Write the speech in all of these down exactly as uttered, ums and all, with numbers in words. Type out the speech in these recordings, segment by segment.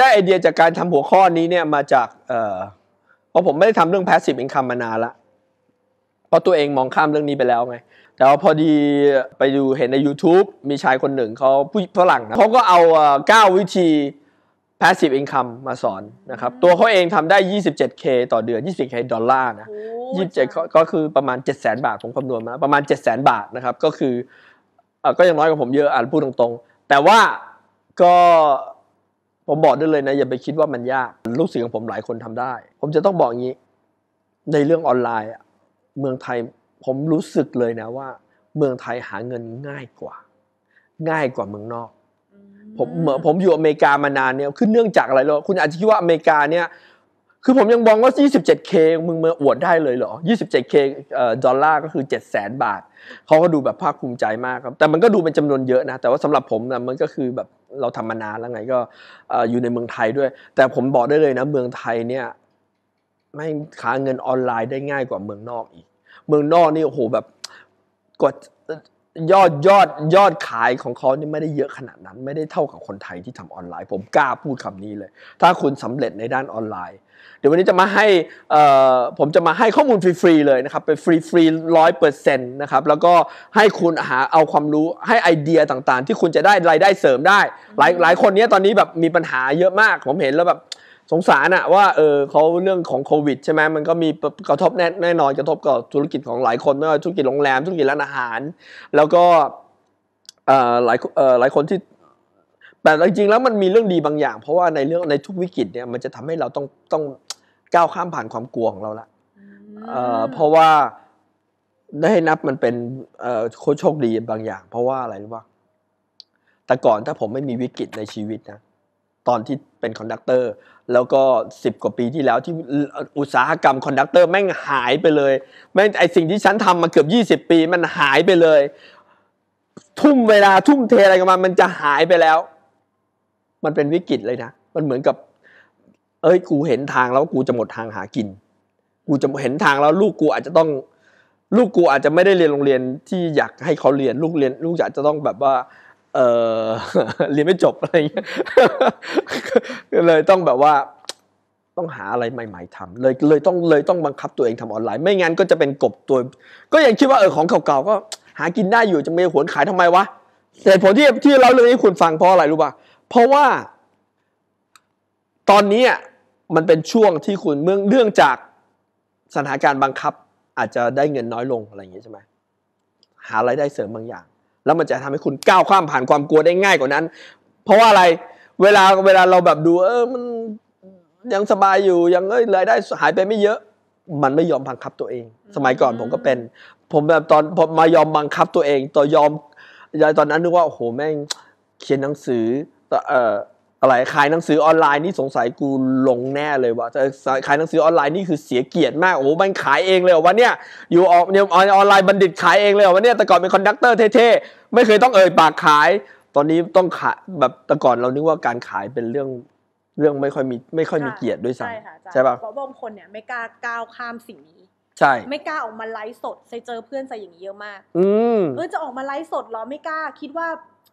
ได้ไอเดียจากการทำหัวข้อนี้เนี่ยมาจากเอ่อเพราะผมไม่ได้ทำเรื่อง passive income มานานละเพราะตัวเองมองข้ามเรื่องนี้ไปแล้วไงแต่พอดีไปดูเห็นใน YouTube มีชายคนหนึ่งเขาผู้ฝรั่งนะเขาก็เอาเก้าวิธี passive income มาสอนนะครับตัวเขาเองทำได้ ยี่สิบเจ็ดเค ต่อเดือน ยี่สิบเจ็ดเค ดอลลาร์นะยี่สิบเจ็ดก็คือประมาณ เจ็ดแสน บาทผมคำนวณมาประมาณ เจ็ดแสน บาทนะครับก็คือก็ยังน้อยกว่าผมเยอะอ่ะพูดตรงๆแต่ว่าก็ผมบอกได้เลยนะอย่าไปคิดว่ามันยากลูกศิษย์ของผมหลายคนทำได้ผมจะต้องบอกอย่างนี้ในเรื่องออนไลน์เมืองไทยผมรู้สึกเลยนะว่าเมืองไทยหาเงินง่ายกว่าง่ายกว่าเมืองนอกผมเหมือนผมอยู่อเมริกามานานเนี่ยคือเนื่องจากอะไรหรอคุณอาจจะคิดว่าอเมริกาเนี่ยคือผมยังมองว่า ยี่สิบเจ็ดเค มึงมาอวดได้เลยเหรอ ยี่สิบเจ็ดเค ดอลลาร์ก็คือ เจ็ดแสน บาทเขาก็ดูแบบภาคภูมิใจมากครับแต่มันก็ดูเป็นจำนวนเยอะนะแต่ว่าสำหรับผมนะมันก็คือแบบเราทำมานานแล้วไงก็อยู่ในเมืองไทยด้วยแต่ผมบอกได้เลยนะเมืองไทยเนี่ยไม่หาเงินออนไลน์ได้ง่ายกว่าเมืองนอกอีกเมืองนอกนี่โอ้โหแบบกดยอดยอดยอดขายของเขานี่ไม่ได้เยอะขนาดนั้นไม่ได้เท่ากับคนไทยที่ทำออนไลน์ผมกล้าพูดคำนี้เลยถ้าคุณสำเร็จในด้านออนไลน์เดี๋ยววันนี้จะมาให้ผมจะมาให้ข้อมูลฟรีๆเลยนะครับเป็นฟรีๆร้อยเปอร์เซ็นต์นะครับแล้วก็ให้คุณหาเอาความรู้ให้ไอเดียต่างๆที่คุณจะได้รายได้เสริมได้หลายหลายคนเนี้ยตอนนี้แบบมีปัญหาเยอะมากผมเห็นแล้วแบบสงสารอะว่าเออเขาเรื่องของโควิดใช่ไหมมันก็มีกระทบแน่แน่นอนกระทบกับธุรกิจของหลายคนไม่ว่าธุรกิจโรงแรมธุรกิจร้านอาหารแล้วก็หลายหลายคนที่แต่จริงๆแล้วมันมีเรื่องดีบางอย่างเพราะว่าในเรื่องในทุกวิกฤตเนี่ยมันจะทำให้เราต้องต้องก้าวข้ามผ่านความกลัวของเราละเพราะว่าได้นับมันเป็นโชคดีบางอย่างเพราะว่าอะไรรู้ป่ะแต่ก่อนถ้าผมไม่มีวิกฤตในชีวิตนะตอนที่เป็นคอนดักเตอร์แล้วก็สิบกว่าปีที่แล้วที่อุตสาหกรรมคอนดักเตอร์แม่งหายไปเลยแม่งไอสิ่งที่ฉันทำมาเกือบยี่สิบปีมันหายไปเลยทุ่มเวลาทุ่มเทอะไรกันมามันจะหายไปแล้วมันเป็นวิกฤตเลยนะมันเหมือนกับเอ้ยกูเห็นทางแล้วกูจะหมดทางหากินกูจะเห็นทางแล้วลูกกูอาจจะต้องลูกกูอาจจะไม่ได้เรียนโรงเรียนที่อยากให้เขาเรียนลูกเรียนลูกอาจจะต้องแบบว่าเออเรียนไม่จบอะไรอย่างเงี้ยเลยต้องแบบว่าต้องหาอะไรใหม่ๆทำเลยเลยต้องเลยต้องบังคับตัวเองทำออนไลน์ไม่งั้นก็จะเป็นกบตัวก็ยังคิดว่าเออของเก่าๆก็หากินได้อยู่จะไม่หวนขายทำไมวะแต่ผลที่ที่เราเรื่องนี้คุณฟังเพราะอะไรรู้ป่ะเพราะว่าตอนนี้มันเป็นช่วงที่คุณเมืองเรื่องจากสถานการณ์บังคับอาจจะได้เงินน้อยลงอะไรอย่างนี้ใช่ไหมหารายได้เสริมบางอย่างแล้วมันจะทำให้คุณก้าวข้ามผ่านความกลัวได้ง่ายกว่านั้นเพราะว่าอะไรเวลาเวลาเราแบบดูเออมันยังสบายอยู่ยังเอ้ยรายได้หายไปไม่เยอะมันไม่ยอมบังคับตัวเองสมัยก่อนผมก็เป็นผมแบบตอนผมมายอมบังคับตัวเองต่อยอมตอนนั้นนึกว่าโอ้โหแม่งเขียนหนังสือเอ่ออะไรขายหนังสือออนไลน์นี่สงสัยกูลงแน่เลยว่าจะขายหนังสือออนไลน์นี่คือเสียเกียรติมากโอ้โหมันขายเองเลยว่าเนี่ยอยู่ออกเนี่ยออนไลน์บัณฑิตขายเองเลยว่าเนี่ยแต่ก่อนเป็นคอนดักเตอร์เท่ๆไม่เคยต้องเอ่ยปากขายตอนนี้ต้องขายแบบแต่ก่อนเรานึกว่าการขายเป็นเรื่องเรื่องไม่ค่อยมีไม่ค่อยมีเกียรติด้วยซ้ำใช่ป่ะเพราะบางคนเนี่ยไม่กล้าก้าวข้ามสิ่งนี้ใช่ไม่กล้าออกมาไลฟ์สดใส่เจอเพื่อนใส่อย่างนี้เยอะมากอืมเออจะออกมาไลฟ์สดเหรอไม่กล้าคิดว่า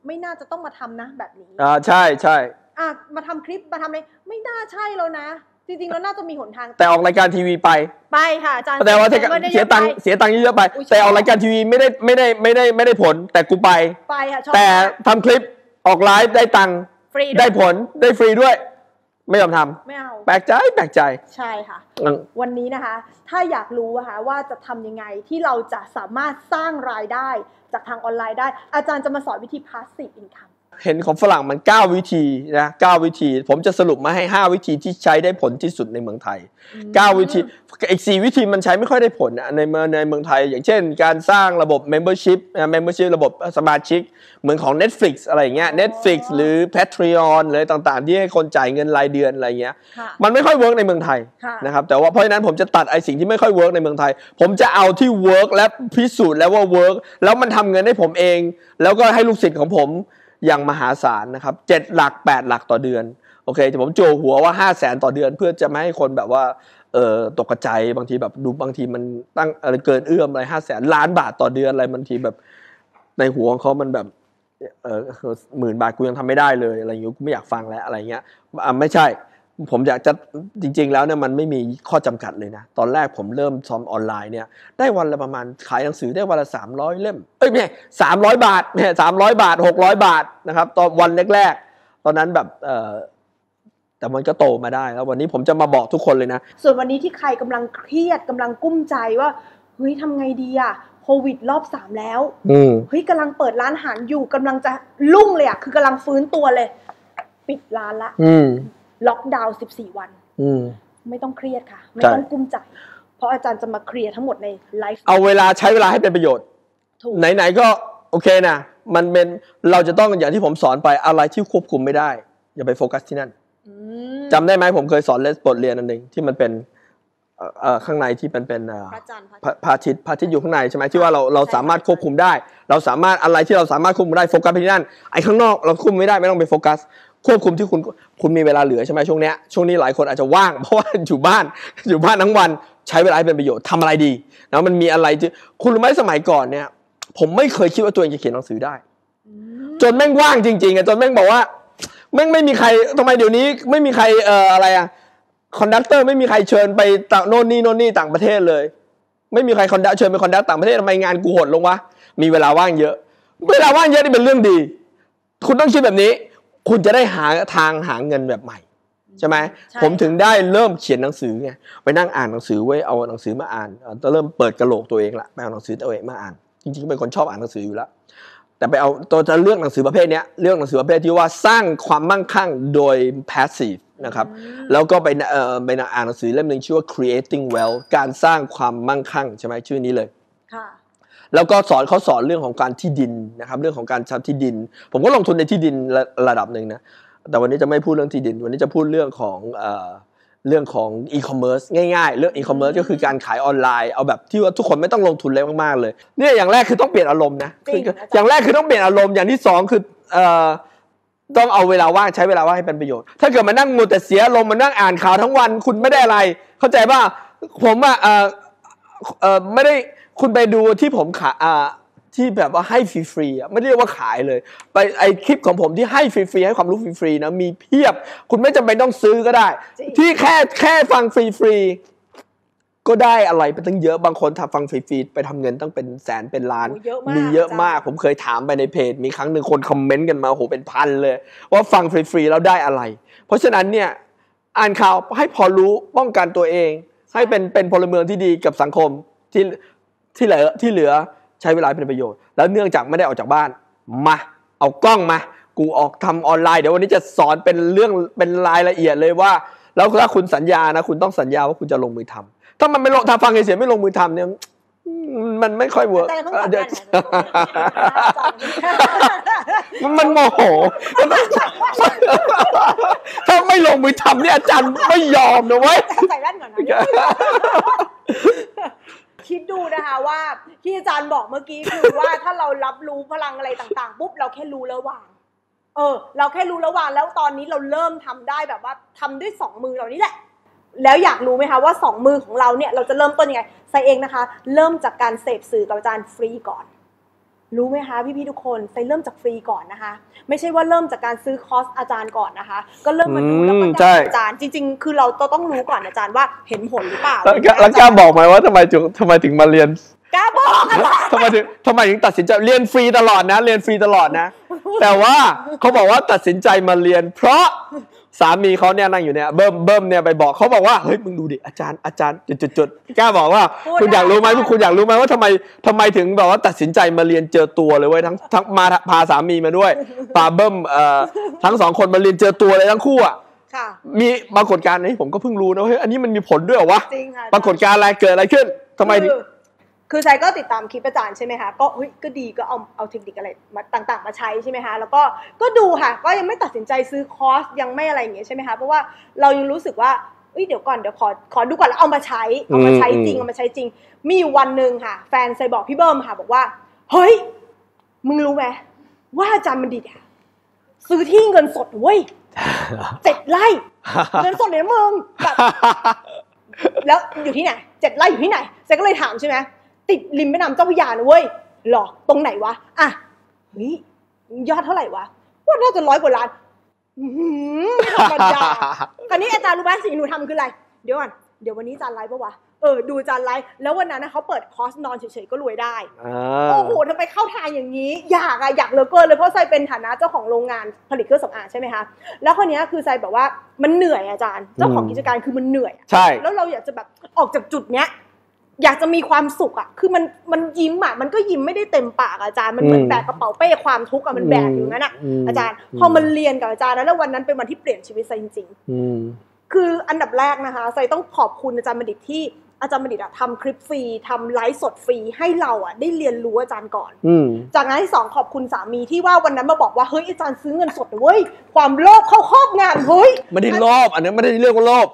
ไม่น่าจะต้องมาทำนะแบบนี้อ่าใช่ใช่อ่ะมาทำคลิปมาทำอะไรไม่น่าใช่แล้วนะจริงๆแล้วน่าจะมีหนทางแต่ออกรายการทีวีไปไปค่ะอาจารย์แต่ว่าเสียตังค์เสียตังค์เยอะไปแต่ออกรายการทีวีไม่ได้ไม่ได้ไม่ได้ไม่ได้ผลแต่กูไปไปค่ะชอบแต่ทำคลิปออกไลฟ์ได้ตังค์ฟรีได้ผลได้ฟรีด้วยไม่ยอมทำไม่เอาแปลกใจแปลกใจใช่ค่ะวันนี้นะคะถ้าอยากรู้นะคะว่าจะทำยังไงที่เราจะสามารถสร้างรายได้จากทางออนไลน์ได้อาจารย์จะมาสอนวิธี passive income เห็นของฝรั่งมันเก้าวิธีนะเก้าวิธีผมจะสรุปมาให้ห้าวิธีที่ใช้ได้ผลที่สุดในเมืองไทยเก้าวิธีอีกสี่วิธีมันใช้ไม่ค่อยได้ผลในเมืองในเมืองไทยอย่างเช่นการสร้างระบบ membership membership ระบบสมาชิกเหมือนของ Netflix อะไรอย่างเงี้ย Netflix หรือ Patreon เลยต่างๆที่ให้คนจ่ายเงินรายเดือนอะไรเงี้ยมันไม่ค่อยเวิร์กในเมืองไทยนะครับแต่ว่าเพราะฉะนั้นผมจะตัดไอสิ่งที่ไม่ค่อยเวิร์กในเมืองไทยผมจะเอาที่เวิร์กและพิสูจน์แล้วว่าเวิร์กแล้วมันทำเงินให้ผมเองแล้วก็ให้ลูกศิษย์ของผมอย่างมหาศาลนะครับเจ็ดหลักแปดหลักต่อเดือนโอเคแต่ผมโจหัวว่าห้าแสนต่อเดือนเพื่อจะไม่ให้คนแบบว่าเออตกใจบางทีแบบดูบางทีมันตั้งอะไรเกินเอื้อมอะไรห้าแสนล้านบาทต่อเดือนอะไรบางทีแบบในหัวของเขามันแบบ เออหมื่นบาทกูยังทำไม่ได้เลยอะไรอย่างเงี้ยกูไม่อยากฟังแล้วอะไรเงี้ยไม่ใช่ผมอยากจะจริงๆแล้วเนี่ยมันไม่มีข้อจำกัดเลยนะตอนแรกผมเริ่มซ้อมออนไลน์เนี่ยได้วันละประมาณขายหนังสือได้วันละสามร้อยเล่มเอ้ยไม่สามร้อยบาทเนี่ยสามร้อยบาทหกร้อยบาทนะครับตอนวันแรกๆตอนนั้นแบบเออแต่มันก็โตมาได้แล้ววันนี้ผมจะมาบอกทุกคนเลยนะส่วนวันนี้ที่ใครกำลังเครียดกำลังกุ้มใจว่าเฮ้ยทำไงดีอะโควิดรอบสามแล้วเฮ้ยกำลังเปิดร้านอาหารอยู่กำลังจะลุ่งเลยอะคือกำลังฟื้นตัวเลยปิดร้านละล็อกดาวน์สิบสี่วันไม่ต้องเครียดค่ะไม่ต้องกุ้มใจเพราะอาจารย์จะมาเคลียร์ทั้งหมดในไลฟ์เอาเวลาใช้เวลาให้เป็นประโยชน์ไหนๆก็โอเคนะมันเป็นเราจะต้องอย่างที่ผมสอนไปอะไรที่ควบคุมไม่ได้อย่าไปโฟกัสที่นั่นจำได้ไหมผมเคยสอนเลสบทเรียนอันหนึ่งที่มันเป็นข้างในที่มันเป็นพระอาทิตย์พระอาทิตย์อยู่ข้างในใช่ไหมที่ว่าเราเราสามารถควบคุมได้เราสามารถอะไรที่เราสามารถควบคุมได้โฟกัสไปที่นั่นไอ้ข้างนอกเราควบคุมไม่ได้ไม่ต้องไปโฟกัสควบคุมที่คุณคุณมีเวลาเหลือใช่ไหมช่วงเนี้ยช่วงนี้หลายคนอาจจะว่างเพราะว่าอยู่บ้านอยู่บ้านทั้งวันใช้เวลาให้เป็นประโยชน์ทำอะไรดีนะมันมีอะไรที่คุณรู้ไหมสมัยก่อนเนี่ยผมไม่เคยคิดว่าตัวเองจะเขียนหนังสือได้จนแม่งว่างจริงๆอ่ะจนแม่งบอกว่าแม่งไม่มีใครทำไมเดี๋ยวนี้ไม่มีใครเอ่ออะไรอ่ะคอนดักเตอร์ไม่มีใครเชิญไปต่างโน่นนี่โน่นนี่ต่างประเทศเลยไม่มีใครคอนดักเชิญไปคอนดักต่างประเทศทำไมงานกูหดลงวะมีเวลาว่างเยอะเวลาว่างเยอะนี่เป็นเรื่องดีคุณต้องคิดแบบนี้คุณจะได้หาทางหาเงินแบบใหม่ใช่ไหมผมถึงได้เริ่มเขียนหนังสือไงไปนั่งอ่านหนังสือไว้เอาหนังสือมาอ่านจะเริ่มเปิดกระโหลกตัวเองละไปเอาหนังสือตัวเองมาอ่านจริงๆเป็นคนชอบอ่านหนังสืออยู่แล้วแต่ไปเอาตัวจะเลือกหนังสือประเภทนี้เลือกหนังสือประเภทที่ว่าสร้างความมั่งคั่งโดย แพสซีฟ นะครับแล้วก็ไปเอ่อไปอ่านหนังสือเล่มหนึ่งชื่อว่า ครีเอติ้ง เวลธ การสร้างความมั่งคั่งใช่ไหมชื่อนี้เลยค่ะแล้วก็สอนเขาสอนเรื่องของการที่ดินนะครับเรื่องของการทำที่ดินผมก็ลงทุนในที่ดินระดับหนึ่งนะแต่วันนี้จะไม่พูดเรื่องที่ดินวันนี้จะพูดเรื่องของเอ่อเรื่องของอีคอมเมิร์ซง่ายๆเรื่องอีคอมเมิร์ซก็คือการขายออนไลน์เอาแบบที่ว่าทุกคนไม่ต้องลงทุนเลยมากๆเลยเนี่ยอย่างแรกคือต้องเปลี่ยนอารมณ์นะอย่างแรกคือต้องเปลี่ยนอารมณ์อย่างที่สองคือเอ่อต้องเอาเวลาว่างใช้เวลาว่างให้เป็นประโยชน์ถ้าเกิดมานั่งมัวแต่เสียอารมณ์มานั่งอ่านข่าวทั้งวันคุณไม่ได้อะไรเข้าใจป่ะผมว่าเอ่อเอ่อไม่ได้คุณไปดูที่ผมขายที่แบบว่าให้ฟรีๆไม่เรียกว่าขายเลยไปไอคลิปของผมที่ให้ฟรีๆให้ความรู้ฟรีๆนะมีเพียบคุณไม่จำเป็นต้องซื้อก็ได้ที่แค่แค่ฟังฟรีๆก็ได้อะไรไปตั้งเยอะบางคนทำฟังฟรีๆไปทำเงินตั้งเป็นแสนเป็นล้านมีเยอะมากผมเคยถามไปในเพจมีครั้งหนึ่งคนคอมเมนต์กันมาโหเป็นพันเลยว่าฟังฟรีๆแล้วได้อะไรเพราะฉะนั้นเนี่ยอ่านข่าวให้พอรู้ป้องกันตัวเองให้เป็นเป็นพลเมืองที่ดีกับสังคมที่ที่เหลือที่เหลือใช้เวลาเป็นประโยชน์แล้วเนื่องจากไม่ได้ออกจากบ้านมาเอากล้องมากูออกทำออนไลน์เดี๋ยววันนี้จะสอนเป็นเรื่องเป็นรายละเอียดเลยว่าแล้วถ้าคุณสัญญานะคุณต้องสัญญาว่าคุณจะลงมือทำถ้ามันไม่ลงถ้าฟังเฉยๆไม่ลงมือทำเนี่ยมันไม่ค่อยเวิร์กมันมันโมโหถ้าไม่ลงมือทำเนี่ยอาจารย์ไม่ยอมนะเว้ยใส่แว่นก่อนนะคิดดูนะคะว่าที่อาจารย์บอกเมื่อกี้คือว่าถ้าเรารับรู้พลังอะไรต่างๆปุ๊บเราแค่รู้ระหว่างเออเราแค่รู้ระหว่างแล้วตอนนี้เราเริ่มทำได้แบบว่าทำด้วยสองมือเรานี่แหละแล้วอยากรู้ไหมคะว่าสองมือของเราเนี่ยเราจะเริ่มต้นยังไงใส่เองนะคะเริ่มจากการเสพสื่อกับอาจารย์ฟรีก่อนรู้ไหมคะพี่ๆทุกคนใส่เริ่มจากฟรีก่อนนะคะไม่ใช่ว่าเริ่มจากการซื้อคอร์สอาจารย์ก่อนนะคะก็เริ่มมาดูแล้วก็ได้อาจารย์จริงๆคือเราต้องรู้ก่อนอาจารย์ว่าเห็นผลหรือเปล่าแล้วกล้าบอกไหมว่าทำไมถึงทำไมถึงมาเรียนกล้าบอกทำไมถึงทำไมถึงตัดสินใจเรียนฟรีตลอดนะเรียนฟรีตลอดนะแต่ว่าเขาบอกว่าตัดสินใจมาเรียนเพราะสามีเขาเนี่ยนั่งอยู่เนี่ยเบิ่มเบิ่มเนี่ยไปบอกเขาบอกว่าเฮ้ยมึงดูดิอาจารย์อาจารย์จุดๆกล้าบอกว่าคุณอยากรู้ไหมพวกคุณอยากรู้ไหมว่าทำไมทำไมถึงแบบว่าตัดสินใจมาเรียนเจอตัวเลยเว้ยทั้งทั้งมาพาสามีมาด้วยพาเบิ่มเอ่อทั้งสองคนมาเรียนเจอตัวเลยทั้งคู่อ่ะมีปรากฏการณ์นี้ผมก็เพิ่งรู้นะเฮ้ยอันนี้มันมีผลด้วยเหรอวะปรากฏการณ์อะไรเกิดอะไรขึ้นทำไมคือใช้ก็ติดตามคลิปอาจารย์ใช่ไหมคะก็เฮ้ยก็ดีก็เอาเอาเทคนิคอะไรมาต่างๆมาใช้ใช่ไหมคะแล้วก็ก็ดูค่ะก็ยังไม่ตัดสินใจซื้อคอร์สยังไม่อะไรอย่างเงี้ยใช่ไหมคะเพราะว่าเรายังรู้สึกว่าเฮ้ยเดี๋ยวก่อนเดี๋ยวขอขอดูก่อนแล้วเอามาใช้เอามาใช้จริงเอามาใช้จริงมีอยู่วันหนึ่งค่ะแฟนใส่บอกพี่เบิ้มค่ะบอกว่าเฮ้ยมึงรู้ไหมว่าอาจารย์มันดีอะซื้อที่เงินสดเว้ยเจ็ดไร่เงินสดเลยนะมึงแบบแล้วอยู่ที่ไหนเจ็ดไร่อยู่ที่ไหนใส่ก็เลยถามใช่ไหมติดริมแม่น้ำเจ้าพระยานะเว้ยหรอตรงไหนวะอ่ะเฮ้ย ยอดเท่าไหร่วะว่าน่าจะร้อยกว่าล้านไม่ธรรมดาคราวนี้อาจารย์รู้ไหมสิ่งหนูทำคืออะไรเดี๋ยวก่อนเดี๋ยววันนี้อาจารย์ไลฟ์ปะวะเออดูอาจารย์ไลฟ์แล้ววันนั้นนะเขาเปิดคอร์สนอนเฉยๆก็รวยได้โอ้โหทำไมเข้าทางอย่างนี้อยากอะอยากเหลือเกินเลยเพราะไซเป็นฐานะเจ้าของโรงงานผลิตเครื่องสำอางใช่ไหมคะแล้วคนนี้คือไซแบบว่ามันเหนื่อยอาจารย์เจ้าของกิจการคือมันเหนื่อยใช่แล้วเราอยากจะแบบออกจากจุดเนี้ยอยากจะมีความสุขอ่ะคือมันมันยิ้มอ่ะมันก็ยิ้มไม่ได้เต็มปากอาจารย์มันเหมือนแบกกระเป๋าเป้ความทุกข์อ่ะมันแบกอยู่งั้นอ่ะอาจารย์พอมันเรียนกับอาจารย์แล้ววันนั้นเป็นวันที่เปลี่ยนชีวิตไซจริงๆคืออันดับแรกนะคะไซต้องขอบคุณอาจารย์บัณฑิตที่อาจารย์บัณฑิตอ่ะทำคลิปฟรีทำไลฟ์สดฟรีให้เราอ่ะได้เรียนรู้อาจารย์ก่อนจากนั้นที่สองขอบคุณสามีที่ว่าวันนั้นมาบอกว่าเฮ้ยอาจารย์ซื้อเงินสดเว้ยความโลภเข้าครอบงำเฮ้ยไม่ได้โลภอันนี้ไม่ได้เรียกว่าโลภ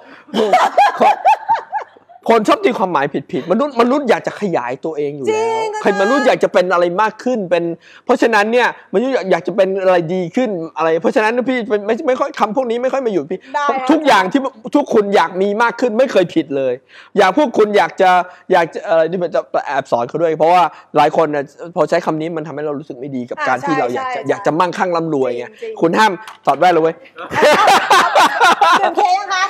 คนชอบตีความหมายผิดๆมนุษย์มนุษย์อยากจะขยายตัวเองอยู่แล้วใครมนุษย์อยากจะเป็นอะไรมากขึ้นเป็นเพราะฉะนั้นเนี่ยมนุษย์อยากจะเป็นอะไรดีขึ้นอะไรเพราะฉะนั้นพี่ไม่ไม่ค่อยคำพวกนี้ไม่ค่อยมาอยู่พี่ทุกอย่างที่ทุกคนอยากมีมากขึ้นไม่เคยผิดเลยอยากพวกคุณอยากจะอยากจะอะไรนี่มันจะแอบสอนเขาด้วยเพราะว่าหลายคนเนี่ยพอใช้คำนี้มันทำให้เรารู้สึกไม่ดีกับการที่เราอยากจะอยากจะมั่งคั่งร่ำรวยไงคุณห้ามถอดแว่นเลยเว้ยหนึ่งเคยังคะ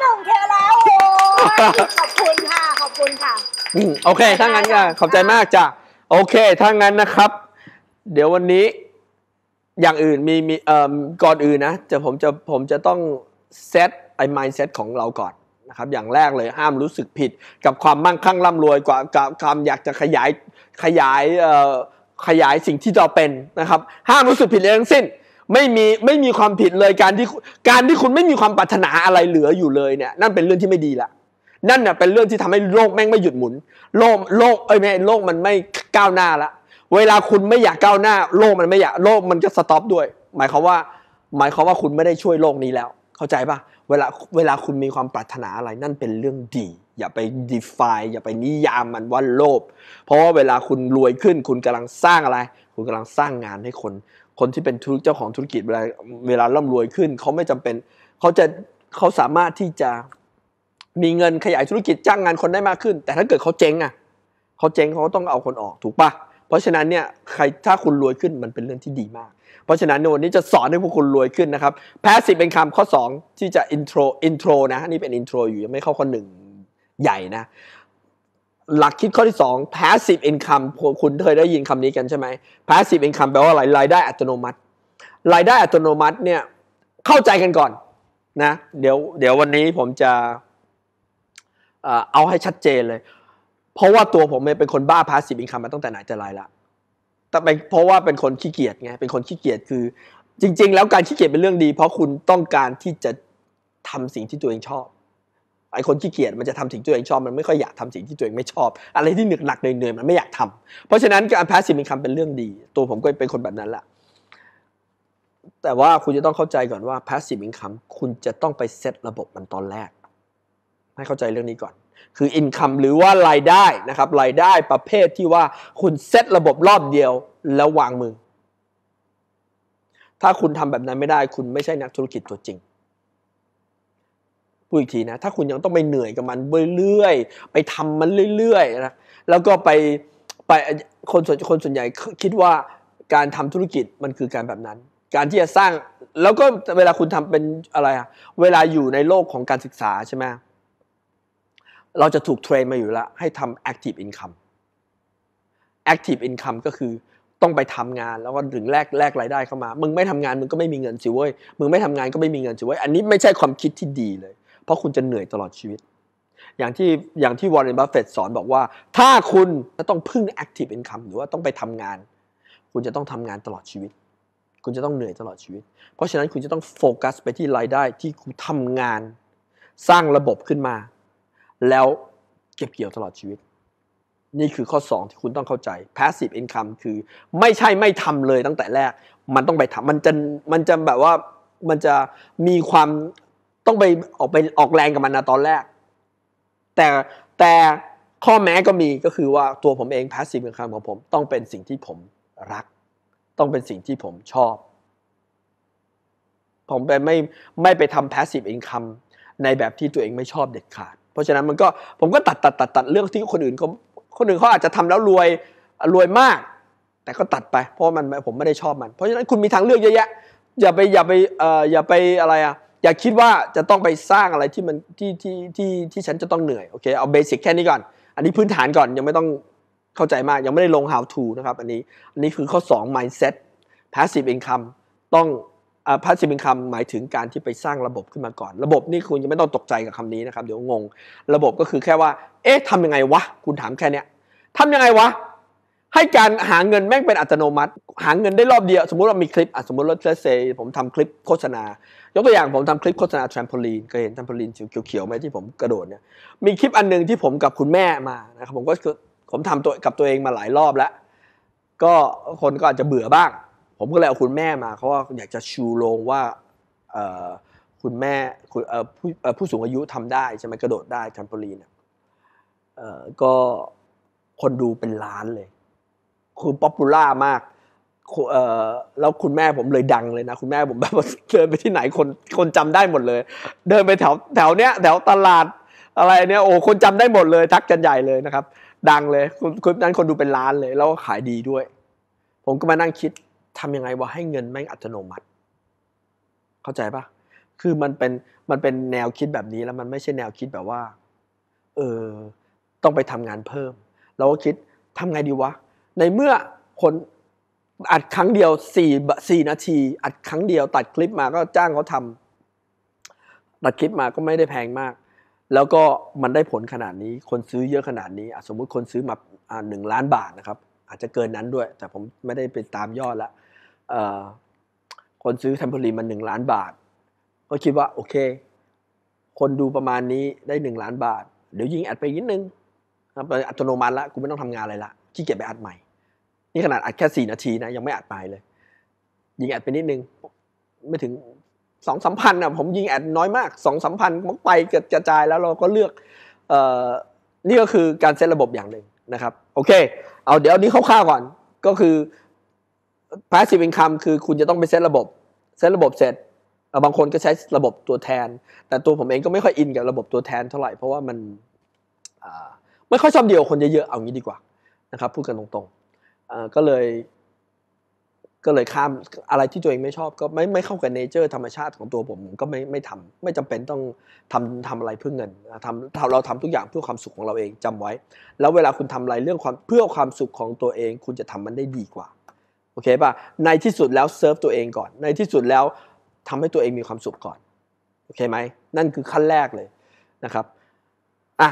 หนึ่งเคแล้วขอบคุณค่ะขอบคุณค่ะอืมโอเคถ้างั้นก็ขอบใจมากจ้ะโอเคถ้างั้นนะครับเดี๋ยววันนี้อย่างอื่นมีมีเอ่อก่อนอื่นนะจะผมจะผมจะต้องเซตไอ้ mindset ของเราก่อนนะครับอย่างแรกเลยห้ามรู้สึกผิดกับความมั่งคั่งร่ำรวยกว่าความอยากจะขยายขยายเอ่อขยายสิ่งที่เราเป็นนะครับห้ามรู้สึกผิดเลยทั้งสิ้นไม่มีไม่มีความผิดเลยการที่การที่คุณไม่มีความปรารถนาอะไรเหลืออยู่เลยเนี่ยนั่นเป็นเรื่องที่ไม่ดีละนั่นน่ะเป็นเรื่องที่ทำให้โลกแม่งไม่หยุดหมุนโลกโลกเอ้ยแม่โลกมันไม่ก้าวหน้าละเวลาคุณไม่อยากก้าวหน้าโลกมันไม่อยากโลกมันก็สต็อปด้วยหมายความว่าหมายความว่าคุณไม่ได้ช่วยโลกนี้แล้วเข้าใจป่ะเวลาเวลาคุณมีความปรารถนาอะไรนั่นเป็นเรื่องดีอย่าไป define อย่าไปนิยามมันว่าโลภเพราะว่าเวลาคุณรวยขึ้นคุณกำลังสร้างอะไรคุณกำลังสร้างงานให้คนคนที่เป็นเจ้าของธุรกิจเวลาเวลาร่ำรวยขึ้นเขาไม่จำเป็นเขาจะเขาสามารถที่จะมีเงินขยายธุรกิจจ้างงานคนได้มากขึ้นแต่ถ้าเกิดเขาเจ๊งอ่ะเขาเจ๊งเขาก็ต้องเอาคนออกถูกปะเพราะฉะนั้นเนี่ยใครถ้าคุณรวยขึ้นมันเป็นเรื่องที่ดีมากเพราะฉะนั้นในวันนี้จะสอนให้พวกคุณรวยขึ้นนะครับแพสซีฟเป็นคำข้อสองที่จะอินโทรอินโทรนะนี่เป็นอินโทรอยู่ยังไม่เข้าข้อหนึ่งใหญ่นะหลักคิดข้อที่สอง passive income คุณเคยได้ยินคำนี้กันใช่ไหม passive income แปลว่าอะไรรายได้อัตโนมัติรายได้อัตโนมัติเนี่ยเข้าใจกันก่อนนะเดี๋ยวเดี๋ยววันนี้ผมจะเอาให้ชัดเจนเลยเพราะว่าตัวผมเป็นคนบ้า passive income มาตั้งแต่ไหนแต่ไรละแต่เป็นเพราะว่าเป็นคนขี้เกียจไงเป็นคนขี้เกียจคือจริงๆแล้วการขี้เกียจเป็นเรื่องดีเพราะคุณต้องการที่จะทำสิ่งที่ตัวเองชอบไอ้คนขี้เกียจมันจะทำสิ่งที่ตัวเองชอบมันไม่ค่อยอยากทำสิ่งที่ตัวเองไม่ชอบอะไรที่หนึกหนักเหนื่อยๆมันไม่อยากทำเพราะฉะนั้นการ passive income เป็นเรื่องดีตัวผมก็เป็นคนแบบนั้นแหละแต่ว่าคุณจะต้องเข้าใจก่อนว่า passive income คุณจะต้องไปเซตระบบมันตอนแรกให้เข้าใจเรื่องนี้ก่อนคือ income หรือว่ารายได้นะครับรายได้ประเภทที่ว่าคุณเซตระบบรอบเดียวแล้ววางมือถ้าคุณทำแบบนั้นไม่ได้คุณไม่ใช่นักธุรกิจตัวจริงพูดอีกทีนะถ้าคุณยังต้องไปเหนื่อยกับมันเรื่อยๆไปทำมันเรื่อยๆนะแล้วก็ไปไปคนส่วนคนส่วนใหญ่คิดว่าการทำธุรกิจมันคือการแบบนั้นการที่จะสร้างแล้วก็เวลาคุณทำเป็นอะไรอะเวลาอยู่ในโลกของการศึกษาใช่ไหมเราจะถูกเทรนมาอยู่แล้วให้ทำ active income active income ก็คือต้องไปทำงานแล้วก็ถึงแลกแลกรายได้เข้ามามึงไม่ทำงานมึงก็ไม่มีเงินสิเว้ยมึงไม่ทำงานก็ไม่มีเงินสิเว้ยอันนี้ไม่ใช่ความคิดที่ดีเลยเพราะคุณจะเหนื่อยตลอดชีวิตอย่างที่อย่างที่วอร์เรน บัฟเฟตต์สอนบอกว่าถ้าคุณจะต้องพึ่ง active income หรือว่าต้องไปทำงานคุณจะต้องทำงานตลอดชีวิตคุณจะต้องเหนื่อยตลอดชีวิตเพราะฉะนั้นคุณจะต้องโฟกัสไปที่รายได้ที่คุณทำงานสร้างระบบขึ้นมาแล้วเก็บเกี่ยวตลอดชีวิตนี่คือข้อสองที่คุณต้องเข้าใจ passive income คือไม่ใช่ไม่ทำเลยตั้งแต่แรกมันต้องไปทำมันจะมันจะแบบว่ามันจะมีความต้องไปออกไปออกแรงกับมันนะตอนแรกแต่แต่ข้อแม้ก็มีก็คือว่าตัวผมเองพาสซีฟอินคัมของผมต้องเป็นสิ่งที่ผมรักต้องเป็นสิ่งที่ผมชอบผมไปไม่ไม่ไปทำพาสซีฟอินคัมในแบบที่ตัวเองไม่ชอบเด็ดขาดเพราะฉะนั้นมันก็ผมก็ตัดตัดตัดตัดเรื่องที่คนอื่นเขาคนอื่นเขาอาจจะทำแล้วรวยรวยมากแต่ แต่ก็ตัดไปเพราะมันผมไม่ได้ชอบมันเพราะฉะนั้นคุณมีทางเลือกเยอะแยะอย่าไปอย่าไปเอ่ออย่าไปอะไรอ่ะอย่าคิดว่าจะต้องไปสร้างอะไรที่มันที่ที่ที่ที่ฉันจะต้องเหนื่อยโอเคเอาเบสิกแค่นี้ก่อนอันนี้พื้นฐานก่อนยังไม่ต้องเข้าใจมากยังไม่ได้ลง how to นะครับอันนี้อันนี้คือข้อสอง mindset passive income ต้องอ่า passive income หมายถึงการที่ไปสร้างระบบขึ้นมาก่อนระบบนี่คุณยังไม่ต้องตกใจกับคำนี้นะครับเดี๋ยวงงระบบก็คือแค่ว่าเอ๊ะทำยังไงวะคุณถามแค่เนี้ยทำยังไงวะให้การหาเงินแม่งเป็นอัตโนมัติหาเงินได้รอบเดียวสมมุติเรามีคลิปอ่ะสมมุติเราเซผมทำคลิปโฆษณายกตัวอย่างผมทำคลิปโฆษณาแทรมโพลีนเคยเห็นแทรมโพลีนสีเขียวๆไหมที่ผมกระโดดเนี่ยมีคลิปอันนึงที่ผมกับคุณแม่มานะครับผมก็ผมทำตัวกับตัวเองมาหลายรอบแล้วก็คนก็อาจจะเบื่อบ้างผมก็เลยเอาคุณแม่มาเขาว่าอยากจะชูโรงว่าคุณแม่ผู้สูงอายุทำได้ใช่ไหมกระโดดได้แทรมโพลีนก็คนดูเป็นล้านเลยคือป๊อปปูล่ามากแล้วคุณแม่ผมเลยดังเลยนะคุณแม่ผมแบบเดินไปที่ไหนคนคนจำได้หมดเลยเดินไปแถวแถวเนี้ยแถวตลาดอะไรเนี้ยโอ้คนจำได้หมดเลยทักกันใหญ่เลยนะครับดังเลยคุณนั้นคนดูเป็นล้านเลยแล้วขายดีด้วยผมก็มานั่งคิดทำยังไงว่าให้เงินแม่งอัตโนมัติเข้าใจปะคือมันเป็นมันเป็นแนวคิดแบบนี้แล้วมันไม่ใช่แนวคิดแบบว่าเออต้องไปทำงานเพิ่มเราก็คิดทำไงดีวะในเมื่อคนอัดครั้งเดียวสี่นาทีอัดครั้งเดียวตัดคลิปมาก็จ้างเขาทำตัดคลิปมาก็ไม่ได้แพงมากแล้วก็มันได้ผลขนาดนี้คนซื้อเยอะขนาดนี้สมมุติคนซื้อมาหนึ่งล้านบาทนะครับอาจจะเกินนั้นด้วยแต่ผมไม่ได้ไปตามยอดละคนซื้อแทมโพลีนมาหนึ่งล้านบาทก็คิดว่าโอเคคนดูประมาณนี้ได้หนึ่งล้านบาทเดี๋ยวยิงอัดไปนิดนึงอัตโนมัติละกูไม่ต้องทำงานอะไรละขี้เกียจไปอัดใหม่นี่ขนาดอัดแค่สี่นาทีนะยังไม่อัดไปเลยยิงอัดไปนิดนึงไม่ถึง สองสาม พันนะผมยิงอัดน้อยมาก สองสาม พันมันไปกระจายแล้วเราก็เลือกเอ่อนี่ก็คือการเซตระบบอย่างหนึ่งนะครับโอเคเอาเดี๋ยวนี้คร่าวๆก่อนก็คือ passive income คือคุณจะต้องไปเซตระบบเซตระบบเสร็จบางคนก็ใช้ระบบตัวแทนแต่ตัวผมเองก็ไม่ค่อยอินกับระบบตัวแทนเท่าไหร่เพราะว่ามันไม่ค่อยชอบเดียวคนเยอะๆเอางี้ดีกว่านะครับพูดกันตรงๆก็เลยก็เลยข้ามอะไรที่ตัวเองไม่ชอบก็ไม่ไม่เข้ากับเนเจอร์ธรรมชาติของตัวผมก็ไม่ไม่ทำไม่จำเป็นต้องทำทำอะไรเพื่อเงินทำเราทำทุกอย่างเพื่อความสุขของเราเองจำไว้แล้วเวลาคุณทำอะไรเรื่องความเพื่อความสุขของตัวเองคุณจะทำมันได้ดีกว่าโอเคป่ะในที่สุดแล้วเซิร์ฟตัวเองก่อนในที่สุดแล้วทำให้ตัวเองมีความสุขก่อนโอเคไหมนั่นคือขั้นแรกเลยนะครับอ่ะ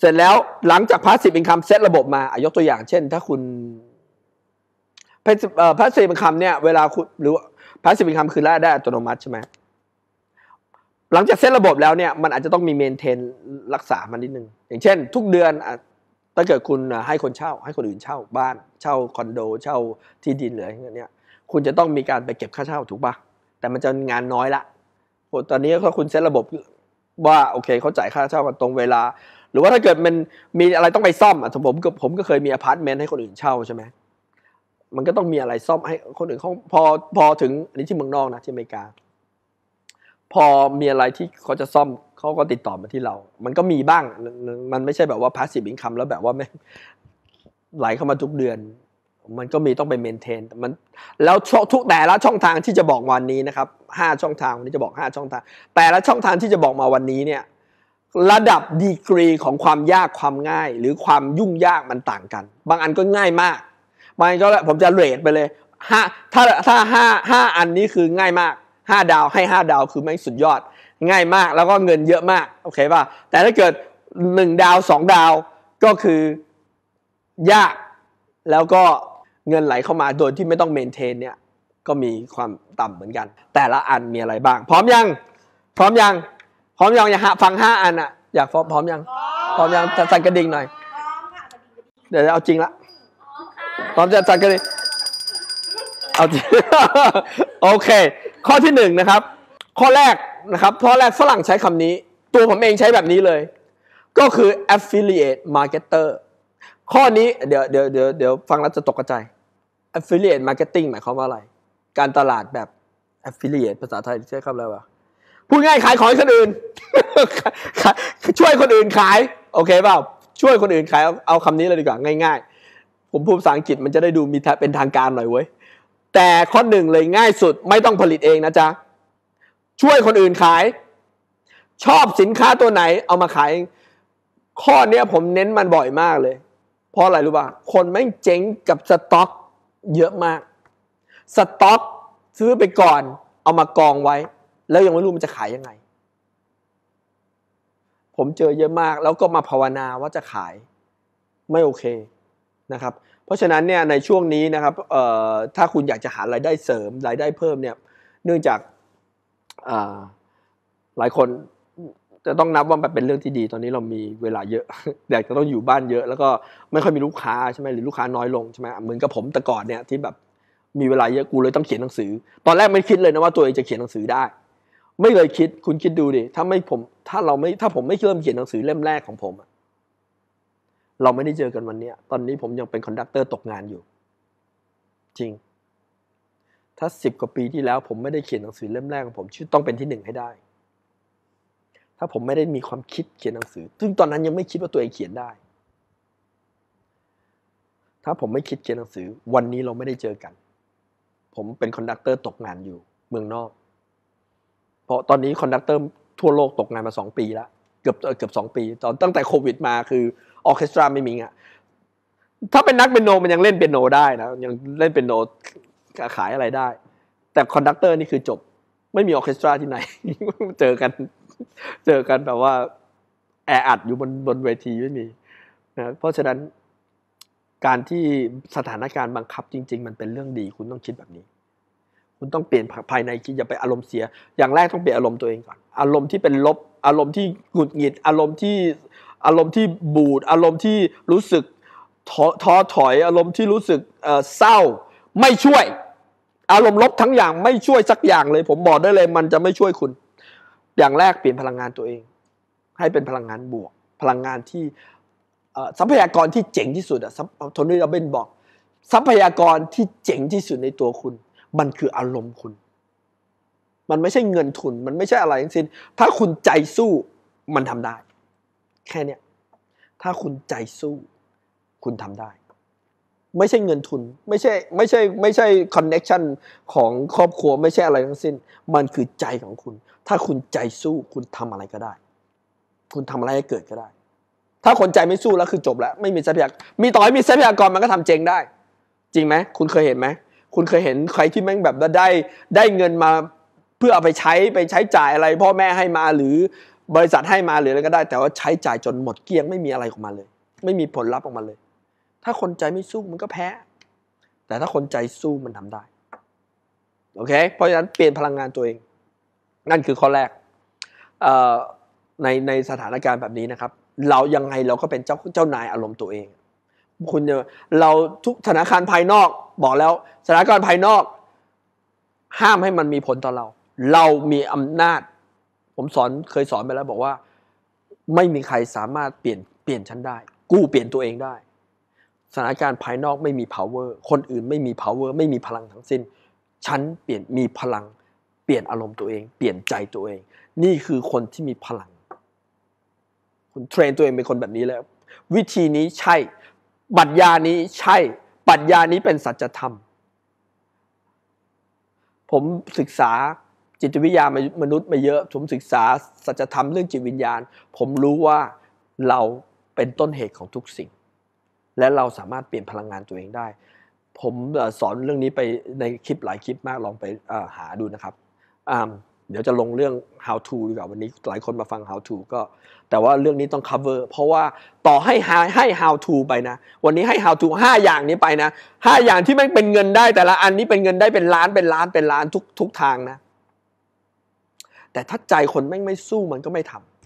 เสร็จแล้วหลังจาก passive income เซตระบบมายกตัวอย่างเช่นถ้าคุณ passive income เนี่ยเวลาคุณหรือ passive income คือรายได้อัตโนมัติใช่ไหมหลังจากเซตระบบแล้วเนี่ยมันอาจจะต้องมี maintain รักษามันนิดนึงอย่างเช่นทุกเดือนถ้าเกิดคุณให้คนเช่าให้คนอื่นเช่าบ้านเช่าคอนโดเช่าที่ดินหรืออะไรอย่างเงี้ยคุณจะต้องมีการไปเก็บค่าเช่าถูกป่ะแต่มันจะงานน้อยละตอนนี้ถ้าคุณเซตระบบว่าโอเคเขาจ่ายค่าเช่ากันตรงเวลาหรือว่าถ้าเกิดมันมีอะไรต้องไปซ่อมอ่ะผมกับผมก็เคยมีอพาร์ตเมนต์ให้คนอื่นเช่าใช่ไหมมันก็ต้องมีอะไรซ่อมให้คนอื่นเขาพอพอถึงอันนี้ที่เมืองนอกนะที่อเมริกาพอมีอะไรที่เขาจะซ่อมเขาก็ติดต่อมาที่เรามันก็มีบ้างมันไม่ใช่แบบว่าพาสซีฟอินคัมแล้วแบบว่าไม่ไหลเข้ามาทุกเดือนมันก็มีต้องไปเมนเทนมันแล้วทุกแต่ละช่องทางที่จะบอกวันนี้นะครับห้าช่องทางวันนี้จะบอกห้าช่องทางแต่ละช่องทางที่จะบอกมาวันนี้เนี่ยระดับดีกรีของความยากความง่ายหรือความยุ่งยากมันต่างกันบางอันก็ง่ายมากบางอันก็ผมจะเรทไปเลยห้าถ้าถ้าห้าห้าอันนี้คือง่ายมากห้าดาวให้ห้าดาวคือแม่งสุดยอดง่ายมากแล้วก็เงินเยอะมากโอเคป่ะแต่ถ้าเกิดหนึ่งดาวสองดาวก็คือยากแล้วก็เงินไหลเข้ามาโดยที่ไม่ต้องเมนเทนเนี่ยก็มีความต่ำเหมือนกันแต่ละอันมีอะไรบ้างพร้อมยังพร้อมยังพร้อมยังอย่าฟังห้าอันอ่ะอยากพร้อมยังพร้อมยังสั่นกระดิ่งหน่อยเดี๋ยวเอาจริงละพร้อมจะสั่นกระดิ่งเอาจริงโอเคข้อที่หนึ่งนะครับข้อแรกนะครับข้อแรกฝรั่งใช้คำนี้ตัวผมเองใช้แบบนี้เลยก็คือ affiliate marketer ข้อนี้เดี๋ยวเดี๋ยวเดี๋ยวเดี๋ยวฟังแล้วจะตกใจ affiliate marketing หมายความว่าอะไรการตลาดแบบ affiliate ภาษาไทยใช้คำอะไรวะพูดง่ายขายของคนอื่นช่วยคนอื่นขายโอเคเปล่าช่วยคนอื่นขายเอาคำนี้เลยดีกว่าง่าย ผมพูดภาษาอังกฤษมันจะได้ดูมีเป็นทางการหน่อยเว้ยแต่ข้อหนึ่งเลยง่ายสุดไม่ต้องผลิตเองนะจ๊ะช่วยคนอื่นขายชอบสินค้าตัวไหนเอามาขายข้อเนี้ยผมเน้นมันบ่อยมากเลยเพราะอะไรรู้ป่ะคนไม่เจ๊งกับสต็อกเยอะมากสต็อกซื้อไปก่อนเอามากองไว้แล้วยังไม่รู้มันจะขายยังไงผมเจอเยอะมากแล้วก็มาภาวนาว่าจะขายไม่โอเคนะครับเพราะฉะนั้นเนี่ยในช่วงนี้นะครับถ้าคุณอยากจะหารายได้เสริมรายได้เพิ่มเนี่ยเนื่องจากหลายคนจะต้องนับว่ามันเป็นเรื่องที่ดีตอนนี้เรามีเวลาเยอะอยากจะต้องอยู่บ้านเยอะแล้วก็ไม่ค่อยมีลูกค้าใช่ไหมหรือลูกค้าน้อยลงใช่ไหมเหมือนกับผมแต่ก่อนเนี่ยที่แบบมีเวลาเยอะกูเลยต้องเขียนหนังสือตอนแรกไม่คิดเลยนะว่าตัวเองจะเขียนหนังสือได้ไม่เลยคิดคุณคิดดูดิถ้าไม่ผมถ้าเราไม่ถ้าผมไม่เริ่มเขียนหนังสือเล่มแรกของผมเราไม่ได้เจอกันวันนี้ตอนนี้ผมยังเป็นคอนดักเตอร์ตกงานอยู่จริงถ้าสิบกว่าปีที่แล้วผมไม่ได้เขียนหนังสือเล่มแรกของผมชื่อต้องเป็นที่หนึ่งให้ได้ถ้าผมไม่ได้มีความคิดเขียนหนังสือซึ่งตอนนั้นยังไม่คิดว่าตัวเองเขียนได้ถ้าผมไม่คิดเขียนหนังสือวันนี้เราไม่ได้เจอกันผมเป็นคอนดักเตอร์ตกงานอยู่เมืองนอกเพราะตอนนี้คอนดักเตอร์ทั่วโลกตกงานมาสองปีแล้วเกือบเกือบสองปีตอนตั้งแต่โควิดมาคือออเคสตราไม่มีอ่ะถ้าเป็นนักเปียโนมันยังเล่นเปียโนได้นะยังเล่นเปียโนขายอะไรได้แต่คอนดักเตอร์นี่คือจบไม่มีออเคสตราที่ไหน เจอกันเจอกันแบบว่าแออัดอยู่บนบนเวทีไม่มีนะเพราะฉะนั้นการที่สถานการณ์บังคับจริงๆมันเป็นเรื่องดีคุณต้องคิดแบบนี้คุณต้องเปลี่ยนภายในคิดอย่าไปอารมณ์เสียอย่างแรกต้องเปลี่ยนอารมณ์ตัวเองก่อนอารมณ์ที่เป็นลบอารมณ์ที่หงุดหงิดอารมณ์ที่อารมณ์ที่บูดอารมณ์ที่รู้สึกท้อถอยอารมณ์ที่รู้สึกเศร้าไม่ช่วยอารมณ์ลบทั้งอย่างไม่ช่วยสักอย่างเลยผมบอกได้เลยมันจะไม่ช่วยคุณอย่างแรกเปลี่ยนพลังงานตัวเองให้เป็นพลังงานบวกพลังงานที่ทรัพยากรที่เจ๋งที่สุดอะโทนี่โรบินส์บอกทรัพยากรที่เจ๋งที่สุดในตัวคุณมันคืออารมณ์คุณมันไม่ใช่เงินทุนมันไม่ใช่อะไรทั้งสิ้นถ้าคุณใจสู้มันทำได้แค่เนี้ยถ้าคุณใจสู้คุณทำได้ไม่ใช่เงินทุนไม่ใช่ไม่ใช่ไม่ใช่คอนเนคชั่นของครอบครัวไม่ใช่อะไรทั้งสิ้นมันคือใจของคุณถ้าคุณใจสู้คุณทำอะไรก็ได้คุณทำอะไรให้เกิดก็ได้ถ้าคนใจไม่สู้แล้วคือจบแล้วไม่มีทรัพยากรมีต่อให้มีทรัพยากรมันก็ทำเจ๊งได้จริงไหมคุณเคยเห็นไหมคุณเคยเห็นใครที่แม่งแบบได้ได้เงินมาเพื่อเอาไปใช้ไปใช้จ่ายอะไรพ่อแม่ให้มาหรือบริษัทให้มาหรืออะไรก็ได้แต่ว่าใช้จ่ายจนหมดเกลี้ยงไม่มีอะไรออกมาเลยไม่มีผลลัพธ์ออกมาเลยถ้าคนใจไม่สู้มันก็แพ้แต่ถ้าคนใจสู้มันทำได้โอเคเพราะฉะนั้นเปลี่ยนพลังงานตัวเองนั่นคือข้อแรกในในสถานการณ์แบบนี้นะครับเรายังไงเราก็เป็นเจ้าเจ้านายอารมณ์ตัวเองคุณเราทุกสถานการณ์ภายนอกบอกแล้วสถานการณ์ภายนอกห้ามให้มันมีผลต่อเราเรามีอำนาจผมสอนเคยสอนไปแล้วบอกว่าไม่มีใครสามารถเปลี่ยนเปลี่ยนฉันได้กู้เปลี่ยนตัวเองได้สถานการณ์ภายนอกไม่มี power คนอื่นไม่มี power ไม่มีพลังทั้งสิ้นฉันเปลี่ยนมีพลังเปลี่ยนอารมณ์ตัวเองเปลี่ยนใจตัวเองนี่คือคนที่มีพลังคุณเทรนตัวเองเป็นคนแบบนี้แล้ววิธีนี้ใช่ปรัชญานี้ใช่ปรัชญานี้เป็นสัจธรรมผมศึกษาจิตวิทยามนุษย์มาเยอะผมศึกษาสัจธรรมเรื่องจิตวิญญาณผมรู้ว่าเราเป็นต้นเหตุของทุกสิ่งและเราสามารถเปลี่ยนพลังงานตัวเองได้ผมสอนเรื่องนี้ไปในคลิปหลายคลิปมากลองไปหาดูนะครับเดี๋ยวจะลงเรื่อง how to ดีกว่าวันนี้หลายคนมาฟัง how to ก็แต่ว่าเรื่องนี้ต้อง cover เพราะว่าต่อให้ให้ how to ไปนะวันนี้ให้ how to ห้าอย่างนี้ไปนะห้าอย่างที่ไม่เป็นเงินได้แต่ละอันนี้เป็นเงินได้เป็นล้านเป็นล้านเป็นล้านทุกทุกทางนะแต่ถ้าใจคนไม่ไม่สู้มันก็ไม่ทำ